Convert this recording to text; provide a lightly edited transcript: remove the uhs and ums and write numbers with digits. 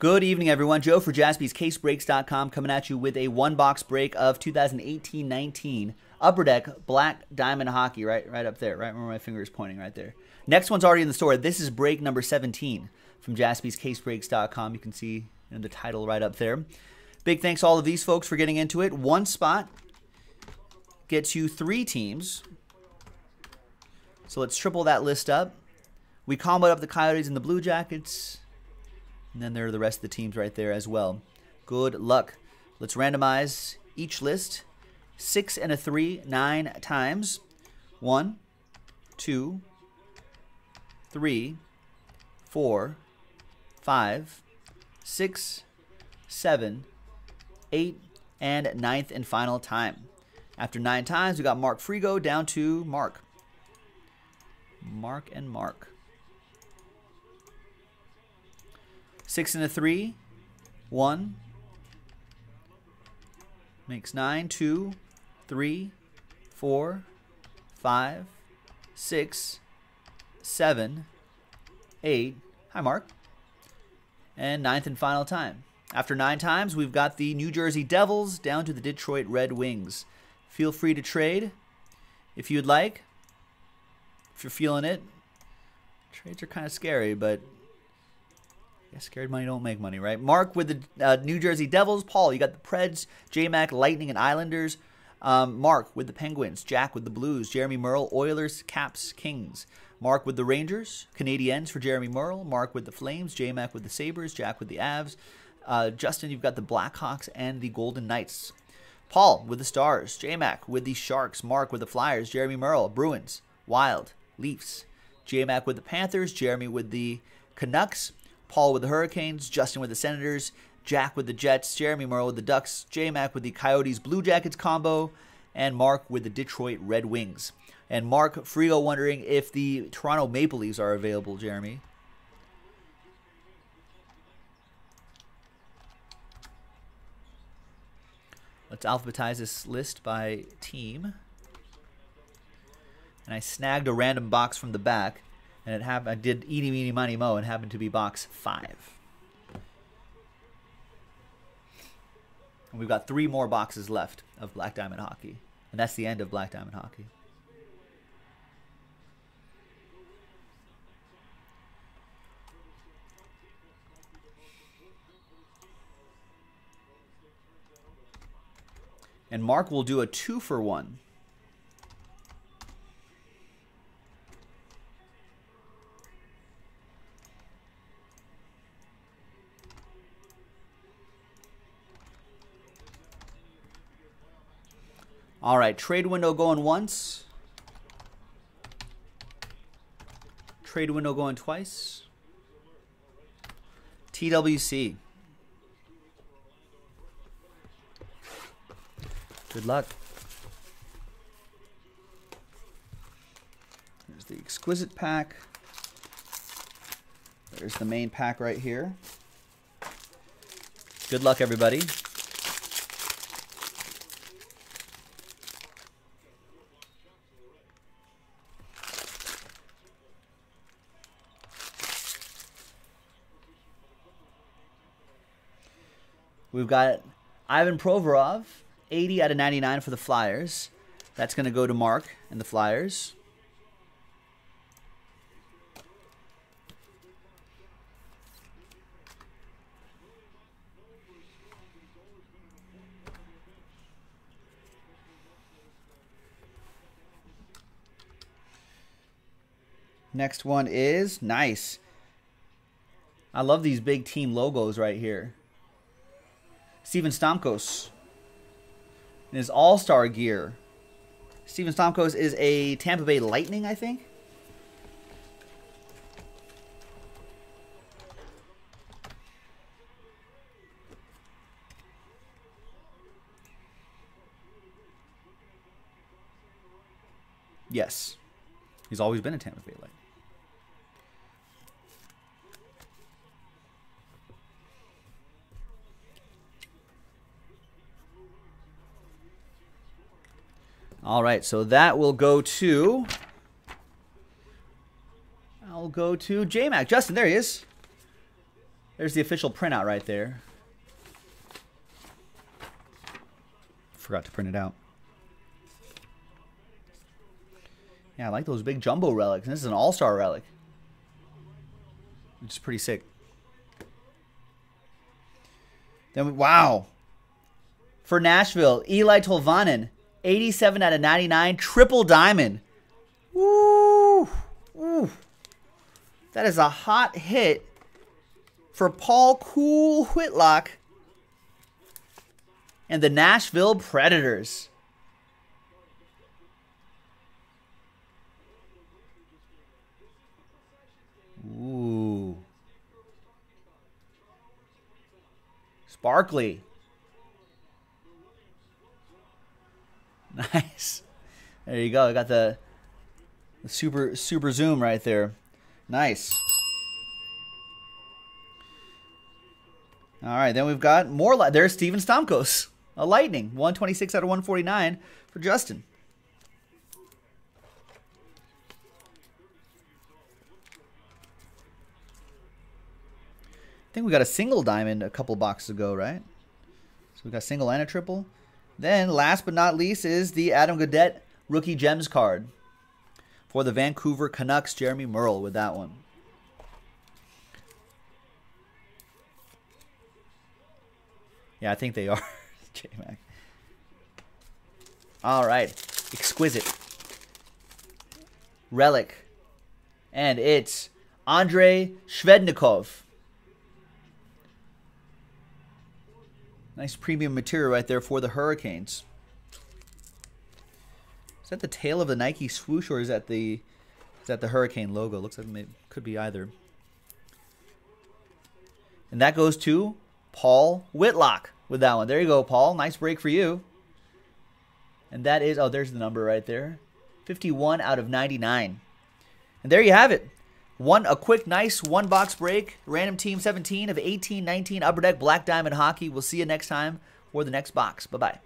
Good evening, everyone. Joe for JaspysCaseBreaks.com coming at you with a one-box break of 2018-19 Upper Deck Black Diamond Hockey right up there, right where my finger is pointing right there. Next one's already in the store. This is break number 17 from JaspysCaseBreaks.com. You can see the title right up there. Big thanks to all of these folks for getting into it. One spot gets you three teams. So let's triple that list up. We comboed up the Coyotes and the Blue Jackets. And then there are the rest of the teams right there as well. Good luck. Let's randomize each list 6 and a 3 9 times. 1, 2, 3, 4, 5, 6, 7, 8, and 9th and final time. After 9 times, we got Mark Frigo down to Mark. Mark and Mark. 6 and a 3, 1, makes 9, 2, 3, 4, 5, 6, 7, 8, hi Mark, and 9th and final time. After 9 times, we've got the New Jersey Devils down to the Detroit Red Wings. Feel free to trade if you'd like, if you're feeling it. Trades are kind of scary, but... yeah, scared money don't make money, right? Mark with the New Jersey Devils. Paul, you got the Preds, J-Mac, Lightning, and Islanders. Mark with the Penguins. Jack with the Blues. Jeremy Merle, Oilers, Caps, Kings. Mark with the Rangers. Canadiens for Jeremy Merle. Mark with the Flames. J-Mac with the Sabres. Jack with the Avs. Justin, you've got the Blackhawks and the Golden Knights. Paul with the Stars. J-Mac with the Sharks. Mark with the Flyers. Jeremy Merle, Bruins, Wild, Leafs. J-Mac with the Panthers. Jeremy with the Canucks. Paul with the Hurricanes, Justin with the Senators, Jack with the Jets, Jeremy Merle with the Ducks, J-Mac with the Coyotes-Blue Jackets combo, and Mark with the Detroit Red Wings. And Mark Frigo wondering if the Toronto Maple Leafs are available, Jeremy. Let's alphabetize this list by team. And I snagged a random box from the back. And it happened. I did eeny, meeny, miny, moe, and happened to be box 5. And we've got 3 more boxes left of Black Diamond Hockey, and that's the end of Black Diamond Hockey. And Mark will do a 2-for-1. All right, trade window going once. Trade window going twice. TWC. Good luck. There's the exquisite pack. There's the main pack right here. Good luck, everybody. We've got Ivan Provorov, 80 out of 99 for the Flyers. That's going to go to Mark and the Flyers. Next one is nice. I love these big team logos right here. Steven Stamkos in his all-star gear. Steven Stamkos is a Tampa Bay Lightning, I think. Yes. He's always been a Tampa Bay Lightning. All right, so that will go to, I'll go to J-Mac. Justin, there he is. There's the official printout right there. Forgot to print it out. Yeah, I like those big jumbo relics. And this is an all-star relic, which is pretty sick. Then we, wow. For Nashville, Eli Tolvanen, 87 out of 99, triple diamond. Woo! Woo! That is a hot hit for Paul Cool Whitlock and the Nashville Predators. Ooh. Sparkly. Nice. There you go. I got the super zoom right there. Nice. All right, then we've got more. There's Steven Stamkos. A lightning. 126 out of 149 for Justin. I think we got a single diamond a couple boxes ago, right? So we got single and a triple. Then, last but not least, is the Adam Gaudette Rookie Gems card for the Vancouver Canucks, Jeremy Merle with that one. Yeah, I think they are. J-Mac. All right. Exquisite. Relic. And it's Andrei Shvednikov. Nice premium material right there for the Hurricanes. Is that the tail of the Nike swoosh, or is that the Hurricane logo? Looks like it could be either. And that goes to Paul Whitlock with that one. There you go, Paul. Nice break for you. And that is, oh, there's the number right there. 51 out of 99. And there you have it. A quick, nice one-box break. Random Team 17 of 1819 Upper Deck Black Diamond Hockey. We'll see you next time for the next box. Bye-bye.